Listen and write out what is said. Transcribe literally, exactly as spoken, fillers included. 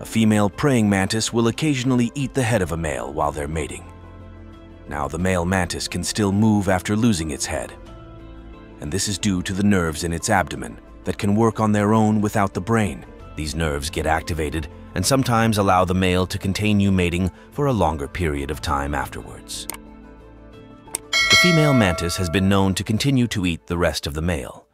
A female praying mantis will occasionally eat the head of a male while they're mating. Now, the male mantis can still move after losing its head, and this is due to the nerves in its abdomen that can work on their own without the brain. These nerves get activated and sometimes allow the male to continue mating for a longer period of time afterwards. The female mantis has been known to continue to eat the rest of the male.